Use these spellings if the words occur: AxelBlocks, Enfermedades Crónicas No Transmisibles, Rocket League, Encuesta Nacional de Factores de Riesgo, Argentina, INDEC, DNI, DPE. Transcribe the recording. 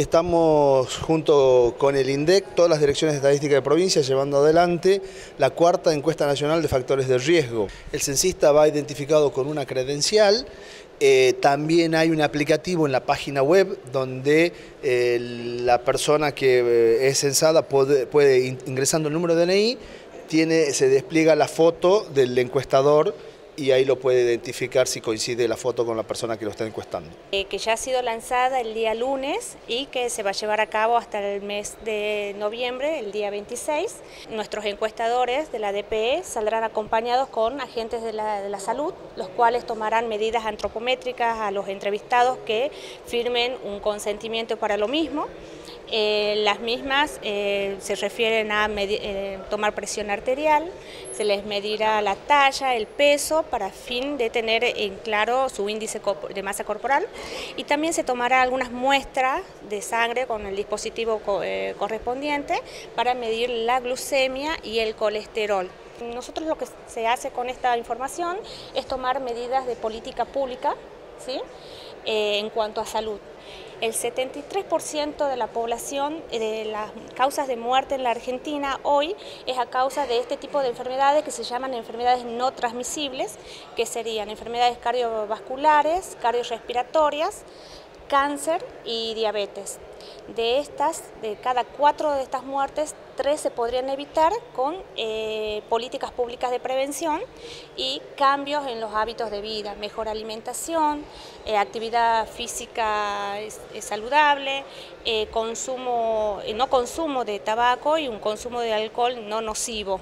Estamos junto con el INDEC, todas las direcciones estadísticas de provincia, llevando adelante la cuarta encuesta nacional de factores de riesgo. El censista va identificado con una credencial. También hay un aplicativo en la página web donde la persona que es censada puede ingresando el número de DNI, se despliega la foto del encuestador y ahí lo puede identificar si coincide la foto con la persona que lo está encuestando. Que ya ha sido lanzada el día lunes y que se va a llevar a cabo hasta el mes de noviembre, el día 26. Nuestros encuestadores de la DPE saldrán acompañados con agentes de la salud, los cuales tomarán medidas antropométricas a los entrevistados que firmen un consentimiento para lo mismo. Las mismas se refieren a tomar presión arterial, se les medirá la talla, el peso, para fin de tener en claro su índice de masa corporal, y también se tomará algunas muestras de sangre con el dispositivo correspondiente para medir la glucemia y el colesterol. Nosotros lo que se hace con esta información es tomar medidas de política pública, ¿sí? En cuanto a salud. El 73% de la población de las causas de muerte en la Argentina hoy es a causa de este tipo de enfermedades que se llaman enfermedades no transmisibles, que serían enfermedades cardiovasculares, cardiorrespiratorias, cáncer y diabetes. De cada 4 de estas muertes, 3 se podrían evitar con políticas públicas de prevención y cambios en los hábitos de vida, mejor alimentación, actividad física saludable, no consumo de tabaco y un consumo de alcohol no nocivo.